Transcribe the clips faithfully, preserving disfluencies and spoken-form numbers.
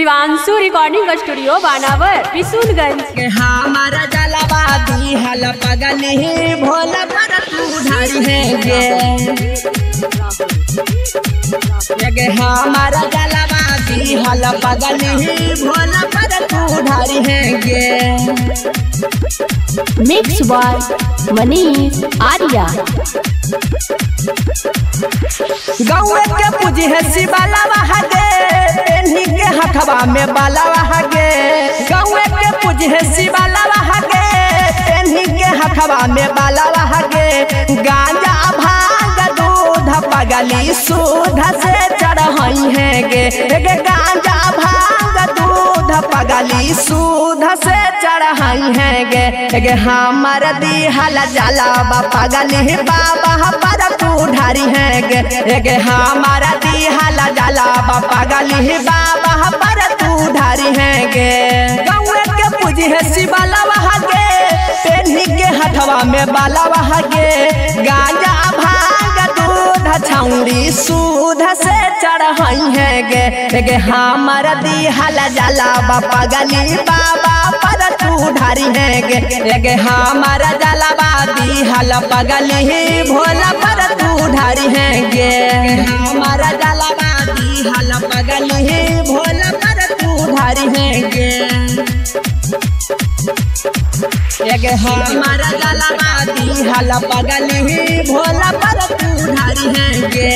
Shivanshu recording का studio Banawar Bishunganj. हमारा जलाबादी हल पगल ही भोला है, हमारा जलाबादी हल पगल ही भोला उधारी है गे। Mix by Manish Arya. गाँव के पूजी है शिवाला पेन्ही के हथवा में बाला बहागे। गाँव के पूजी है शिवाला बहागे पेन्ही के हथवा में बाला बहागे। गांजा भाग दूध पगली सूध से चढ़ई है गे। गांजा भाग दूध पगली सूध से चढ़ई है गे। हमर दिहला जला पगली बाबा पर उधारी है गे। हमारा दिहला जला पगली बाबा पर उधारी है गे। गाँव के पूजी है शिवाला बहागे पेन्ही के हथवा में बाला बहागे। गांजा भाग दूध छौरी सूध से चढ़ई है गे। हमारा दिहला जला पगली बाबा पर उधारी है गे। हमारा जलाबा दिहला पगली भोला पर उधारी है गे। हमारा जलाबा दिहला पगली भोला पर उधारी है गे। हमारा जलाबा दिहला पगली भोला पर उधारी है गे।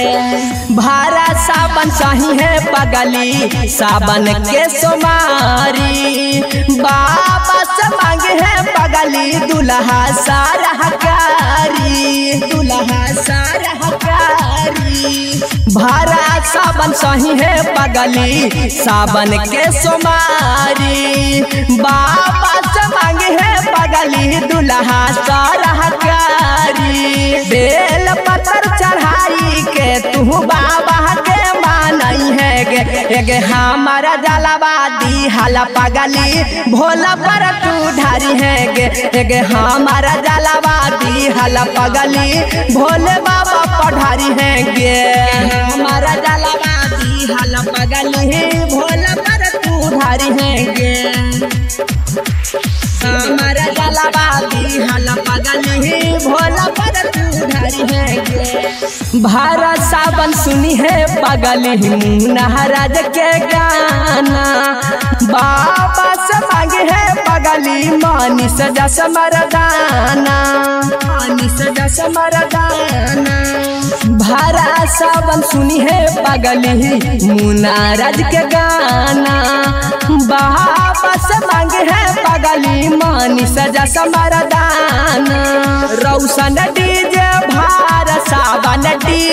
भारा सावन सही है पगली सावन के सोमारी। बाबा से मांगे है पगली दुल्हा सारा हकारी, दुल्हा सारा हकारी। भारा सावन सही है पगली सावन के सोमारी। बाबा से मांगे है पगली दुल्हा सारा हकारी। बेल पत्थर चढ़ाई के तू बाबा के मानई है गे। हमारा जलाबा दिहला पगली भोला पर उधारी है गे। हमारा जलाबा दिहला पगली भोले बाबा पधारी है गे। हमारा जलाबा दिहला पगली भोला पर उधारी है गे। हमारा जलाबा दिहला पगली भोला पर उधारी है गे। भारत सावन सुनी है पगली मुन्ना राज के गाना। बाबा से मांगे है पगली मनीष जस मरदाना, मनीष जस मरदाना। भारा सावन सुनी है पगली मुन्ना राज के गाना। बाबा से मांगे है पगली मनीष जस मरदाना। रौशन डीजे भारा सावन डीजे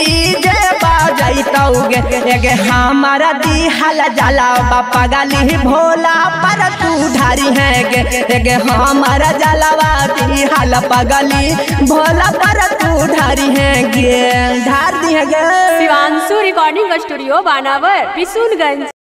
गे। हमारा दिहला जला पगली भोला पर उधारी है गे। हमारा जलावा दिहला पगली भोला पर उधारी है गे। धार दी है गे। Shivanshu recording studio Banawar Bishunganj.